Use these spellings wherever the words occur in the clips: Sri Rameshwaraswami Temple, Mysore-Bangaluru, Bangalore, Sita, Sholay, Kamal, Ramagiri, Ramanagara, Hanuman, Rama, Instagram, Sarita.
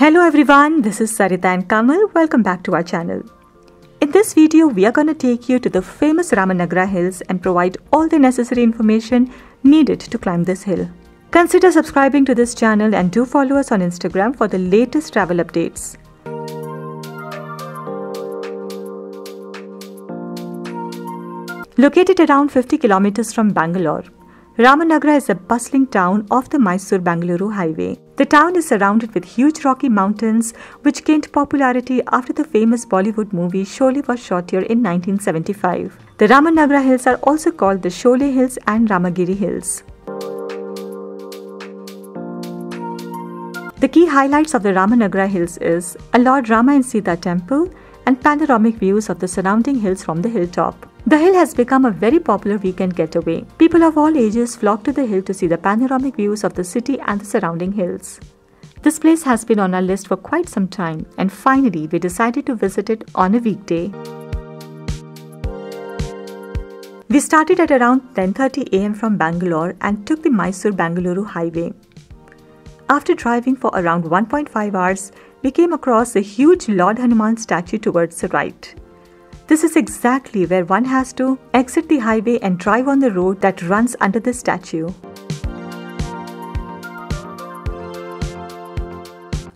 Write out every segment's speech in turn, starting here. Hello everyone, this is Sarita and Kamal. Welcome back to our channel. In this video, we are going to take you to the famous Ramanagara hills and provide all the necessary information needed to climb this hill. Consider subscribing to this channel and do follow us on Instagram for the latest travel updates. Located around 50 kilometers from Bangalore, Ramanagara is a bustling town off the Mysore-Bangaluru highway. The town is surrounded with huge rocky mountains which gained popularity after the famous Bollywood movie Sholay was shot here in 1975. The Ramanagara hills are also called the Sholay hills and Ramagiri hills. The key highlights of the Ramanagara hills is a Lord Rama and Sita temple and panoramic views of the surrounding hills from the hilltop. The hill has become a very popular weekend getaway. People of all ages flock to the hill to see the panoramic views of the city and the surrounding hills. This place has been on our list for quite some time, and finally we decided to visit it on a weekday. We started at around 10:30 am from Bangalore and took the Mysore-Bangaluru highway. After driving for around 1.5 hours, we came across a huge Lord Hanuman statue towards the right. This is exactly where one has to exit the highway and drive on the road that runs under the statue.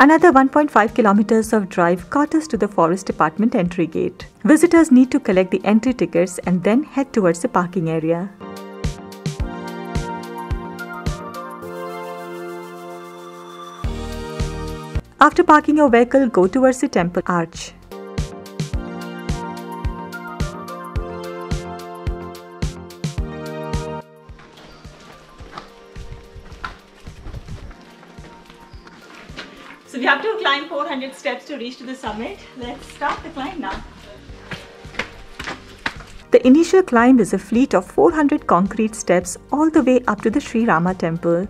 Another 1.5 kilometers of drive got us to the Forest Department entry gate. Visitors need to collect the entry tickets and then head towards the parking area. After parking your vehicle, go towards the temple arch. So we have to climb 400 steps to reach to the summit. Let's start the climb now. The initial climb is a fleet of 400 concrete steps all the way up to the Sri Rama Temple.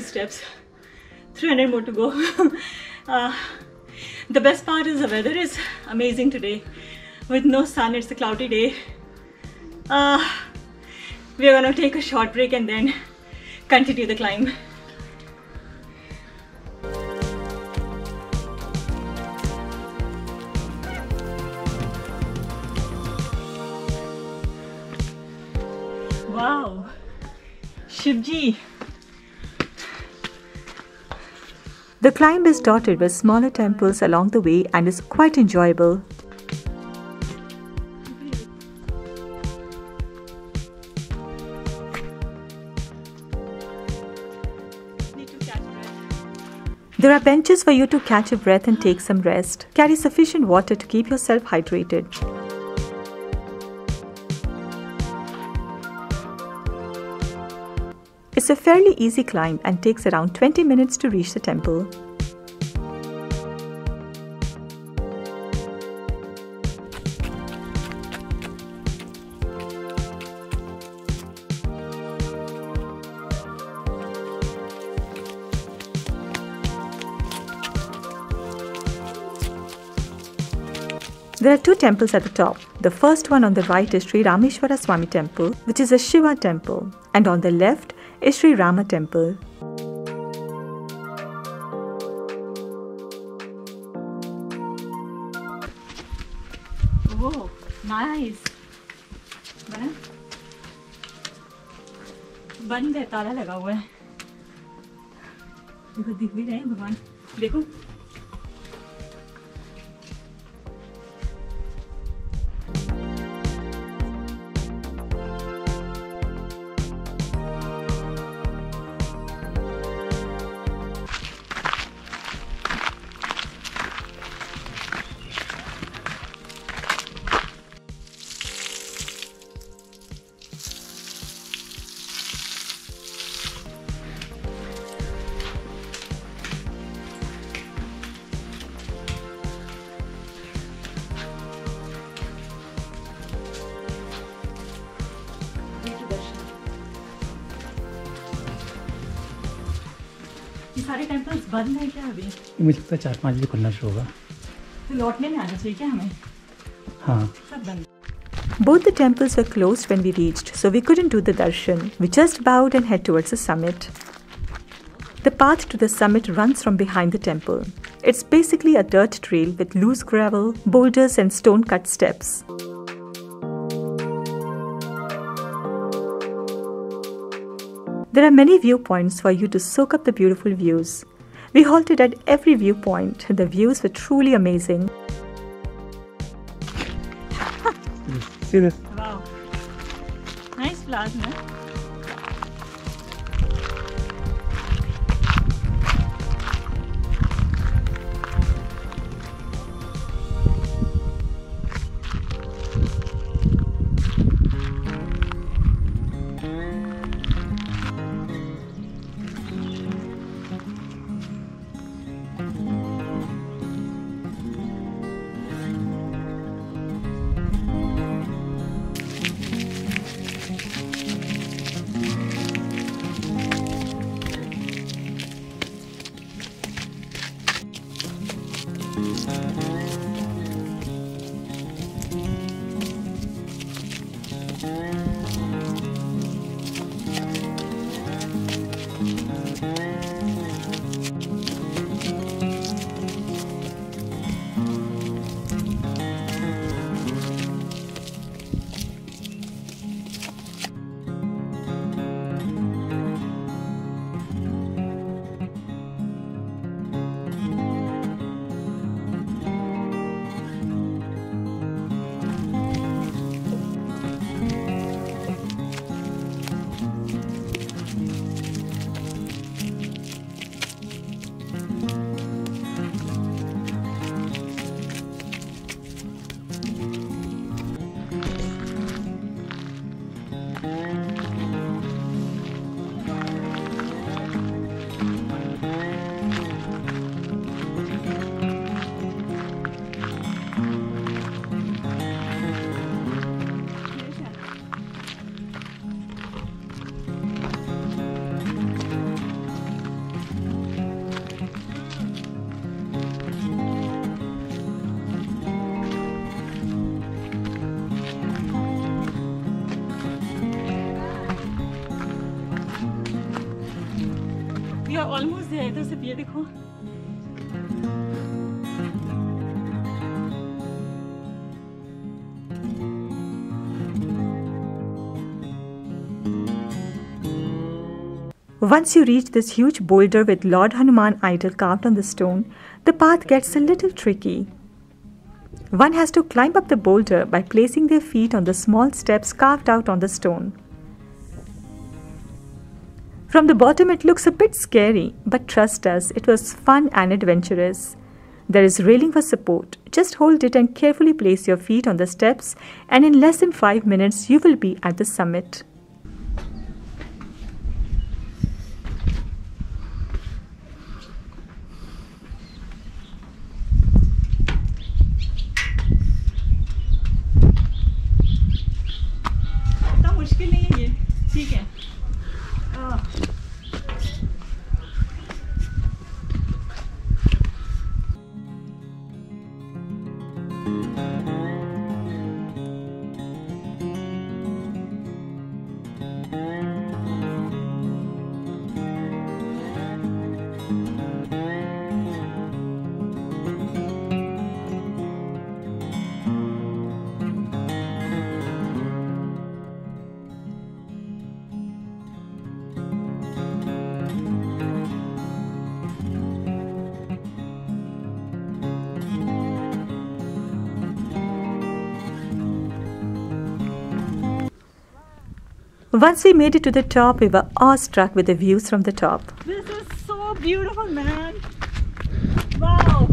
Steps, 300 more to go. The best part is the weather is amazing today. With no sun, it's a cloudy day. We are going to take a short break and then continue the climb. Wow, Shivji. The climb is dotted with smaller temples along the way and is quite enjoyable. There are benches for you to catch a breath and take some rest. Carry sufficient water to keep yourself hydrated. It's a fairly easy climb and takes around 20 minutes to reach the temple. There are two temples at the top. The first one on the right is Sri Rameshwaraswami Temple, which is a Shiva temple, and on the left is Sri Rama Temple. Oh, nice! बंद है, ताला लगा हुआ है। देखो दिख भी रहे हैं भगवान। देखो। सारे टेम्पल्स बंद हैं क्या अभी? मुझे लगता है 4-5 बजे खुलना शुरू होगा। तो लौटने में आना चाहिए क्या हमें? Both the temples were closed when we reached, so we couldn't do the darshan. We just bowed and head towards the summit. The path to the summit runs from behind the temple. It's basically a dirt trail with loose gravel, boulders and stone-cut steps. There are many viewpoints for you to soak up the beautiful views. We halted at every viewpoint. The views were truly amazing. See this? Wow. Nice flowers, no? We are almost there. इधर से ये देखो. Once you reach this huge boulder with Lord Hanuman idol carved on the stone, the path gets a little tricky. One has to climb up the boulder by placing their feet on the small steps carved out on the stone. From the bottom it looks a bit scary, but trust us, it was fun and adventurous. There is railing for support. Just hold it and carefully place your feet on the steps, and in less than 5 minutes you will be at the summit. Once we made it to the top, we were awestruck with the views from the top. This is so beautiful, man. Wow.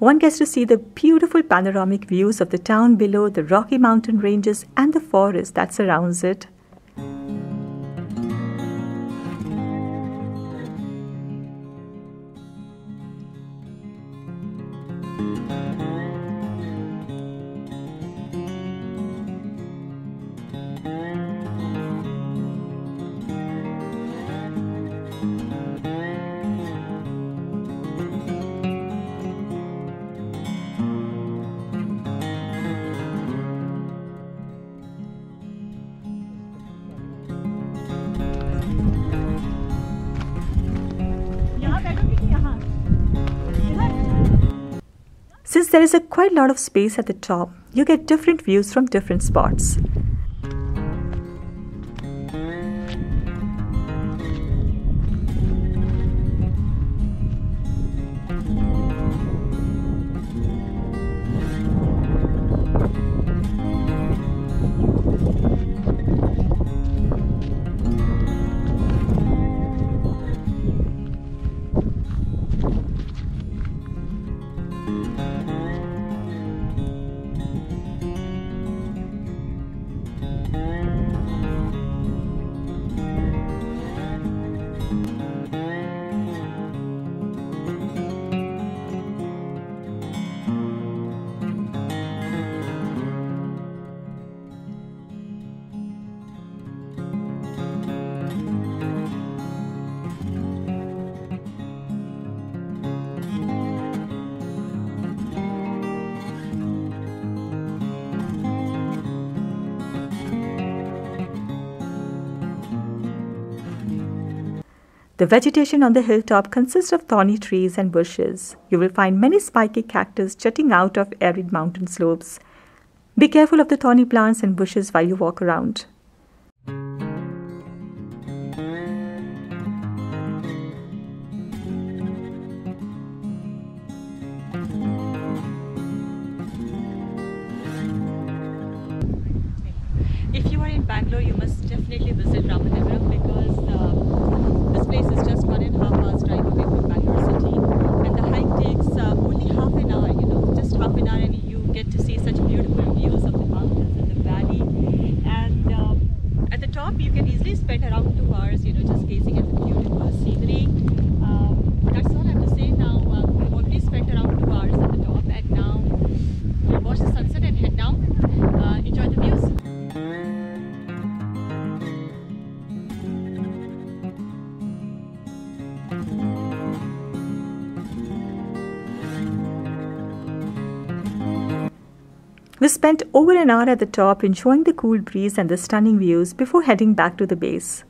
One gets to see the beautiful panoramic views of the town below, the rocky mountain ranges and the forest that surrounds it. there is a quite lot of space at the top, you get different views from different spots. The vegetation on the hilltop consists of thorny trees and bushes. You will find many spiky cactus jutting out of arid mountain slopes. Be careful of the thorny plants and bushes while you walk around. If you are in Bangalore, you must definitely visit Ramanagara because this place is just 1.5 hours drive away from Bangalore city, and the hike takes only half an hour, just half an hour, and you get to see such beautiful views of the mountains and the valley. And at the top you can easily spend around 2 hours, just gazing at the beautiful scenery. That's all I have to say now. We've already spent around 2 hours at the top, and now we'll watch the sunset and head down. Enjoy the views. We spent over an hour at the top enjoying the cool breeze and the stunning views before heading back to the base.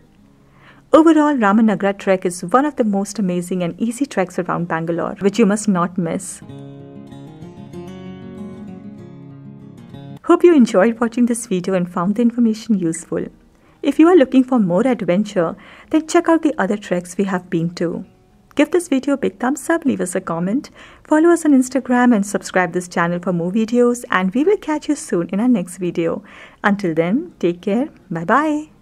Overall, Ramanagara trek is one of the most amazing and easy treks around Bangalore, which you must not miss. Hope you enjoyed watching this video and found the information useful. If you are looking for more adventure, then check out the other treks we have been to. Give this video a big thumbs up, leave us a comment, follow us on Instagram and subscribe this channel for more videos, and we will catch you soon in our next video. Until then, take care, bye bye.